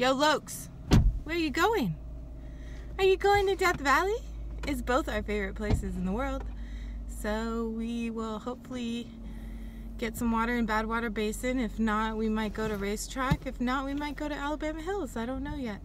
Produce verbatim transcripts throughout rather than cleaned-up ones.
Yo, Lokes, where are you going? Are you going to Death Valley? It's both our favorite places in the world. So we will hopefully get some water in Badwater Basin. If not, we might go to Racetrack. If not, we might go to Alabama Hills. I don't know yet.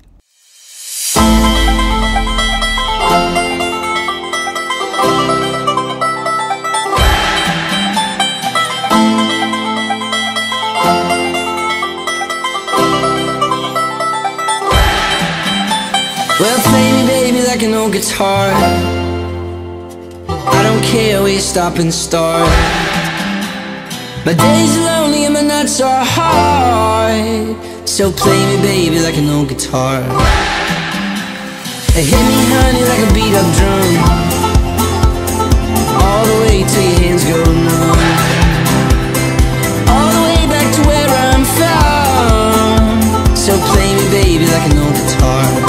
Well, play me, baby, like an old guitar. I don't care where you stop and start. My days are lonely and my nights are hard. So play me, baby, like an old guitar. And hit me, honey, like a beat-up drum, all the way till your hands go numb, all the way back to where I'm from. So play me, baby, like an old guitar.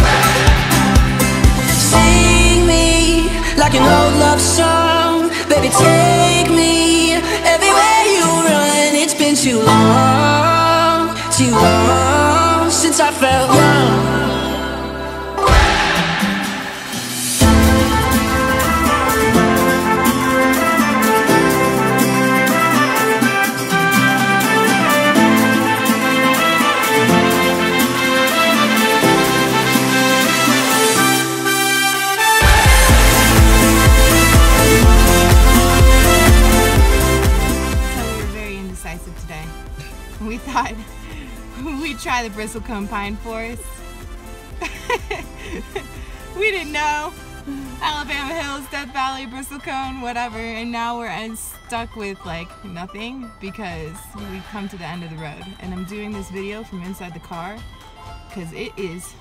Like an old love song, baby, take me everywhere you run. It's been too long, too long since I felt young. We thought we'd try the Bristlecone Pine Forest. We didn't know. Alabama Hills, Death Valley, Bristlecone, whatever. And now we're stuck with like nothing because we've come to the end of the road. And I'm doing this video from inside the car because it is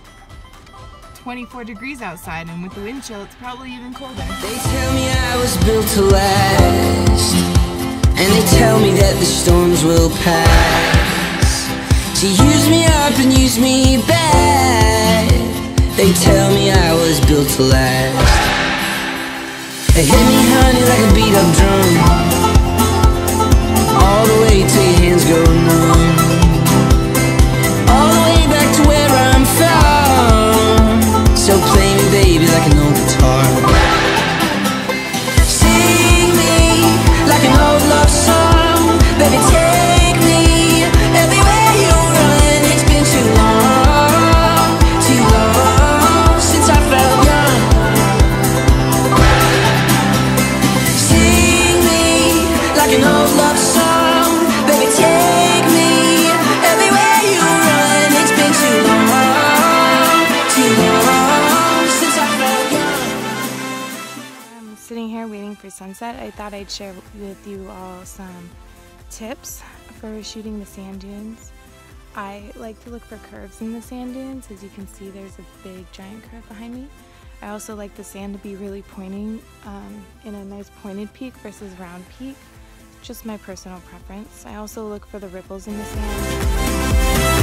twenty-four degrees outside, and with the wind chill, it's probably even colder. They tell me I was built to last. And they tell me that the storms will pass. To use me up and use me back. They tell me I was built to last. They hit me, honey, like a beat up drum, all the way till your hands go numb, all the way back to where I'm from. So play me, baby, like an old guitar. Sunset. I thought I'd share with you all some tips for shooting the sand dunes. I like to look for curves in the sand dunes. As you can see, there's a big giant curve behind me. I also like the sand to be really pointing um, in a nice pointed peak versus round peak. Just my personal preference. I also look for the ripples in the sand.